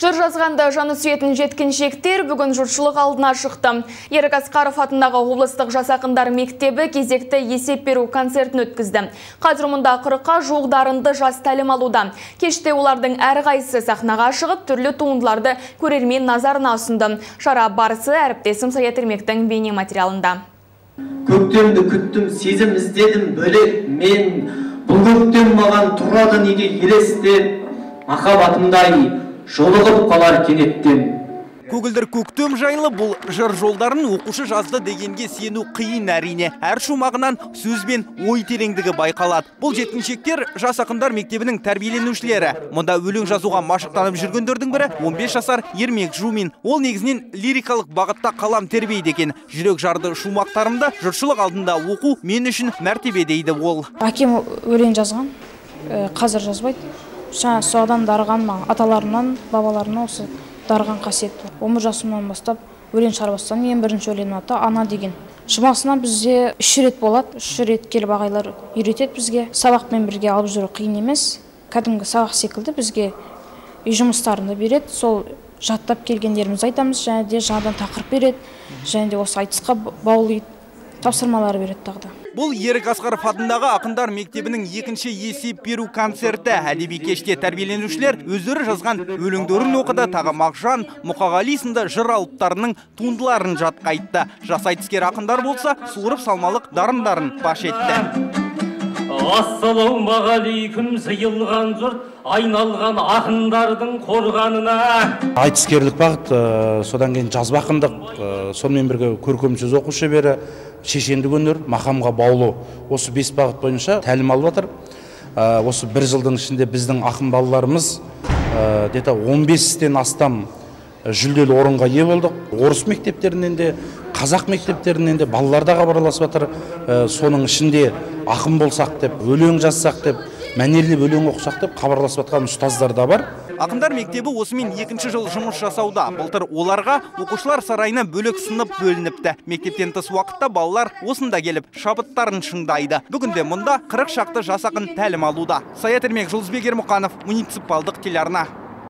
Жыр жазғанда жаны сүйетін жеткіншектер бүгін жұртшылық алдына шықты. Ерік Асқаров атындағы облыстық жасақындар мектебі кезекті есеп беру концертін өткізді. Қазір мұнда 40-қа жуық дарынды жас тәлім алуда. Кеште олардың әрқайсысы сахнаға шығып, түрлі туындыларды көрермен назарына ұсынды. Шара барысы әріптесім Саят Ермектің бейнематериалында. Көктемді күттім, сезім іздедім, бөлек мен. Бұл көктем маған тұрады неге елестеп, махаббатымдай жолығып қалар кенеттен. Көгілдір көктем жайлы бұл жыр жолдарын оқушы жазды дегенге сену қиын әрине. Әр шумағынан сөзбен ой тереңдігі байқалады. Бұл жеткіншектер жас ақындар мектебінің тәрбиеленушілері. Мұнда өлең жазуға машықтанып жүргендердің бірі 15 жасар Ермек Жумин. Ол негізінен лирикалық бағытта қалам тербейді екен. Жүрек жарды шумақтарымда жұртшылық алдында оқу мен үшін мәртебе дейді ол. Әкем өлең жазған, қазір жазбайды. Жаңа содан дарыған ма, аталарынан, бабаларынан осы дарыған қасиет бар. 10 жасымнан бастап өлең шарбастан ең бірінші өлең аты «Ана» деген. Шымасына бізде 3 рет болады, 3 рет келіп ағайлар үйретеді бізге. Сабақпен бірге алып жүру қиын емес. Кәдімгі сабақ секілді бізге үй жұмыстарында береді. Сол жаттап келгендеріміз айтамыз, және де жаңадан тақырып береді, және де осы айтысқа баулы тапсырмалар береді тағы да. Бұл Ерік Асқаров атындағы ақындар мектебінің екінші есеп беру концерті. Әдеби кеште тәрбиеленушілер өздері жазған өлеңдерін оқыды, тағы Мағжан Мұқағали сынды жыр алыптарының туындыларын жатқа айтты. Жас айтыскер ақындар болса, суырып салмалық дарындарын паш етті. Ассалаумағалейкум, жиылған жұрт, айналған ақындардың қорғанына. Айтыскерлік бағыт, содан кейін жазба ақындық, сонымен бірге көркем сөз оқу шебері, шешендік өнер, мақамға баулу. Осы 5 бағыт бойынша тәлім алып жатыр. Осы бір жылдың ішінде біздің ақын балаларымыз 15-тен астам жүлделі орынға ие болдық. Орыс мектептерінен де, қазақ мектептерінен де балаларда хабарласып жатыр. Соның ішінде ақын болсақ деп, өлең жазсақ деп, мәнерлеп өлең оқысақ деп хабарласып жатқан ұстаздар да бар. Ақындар мектебі осымен екінші жыл жұмыс жасауда. Былтыр оларға оқушылар сарайына бөлек сынып бөлініпті. Мектептен тыс уақытта балалар осында келіп шабыттарын шыңдайды. Бүгінде мұнда 40 шақты жас ақын тәлім алуда. Саят Ермек, Ермек Жумин, муниципалдық телеарна.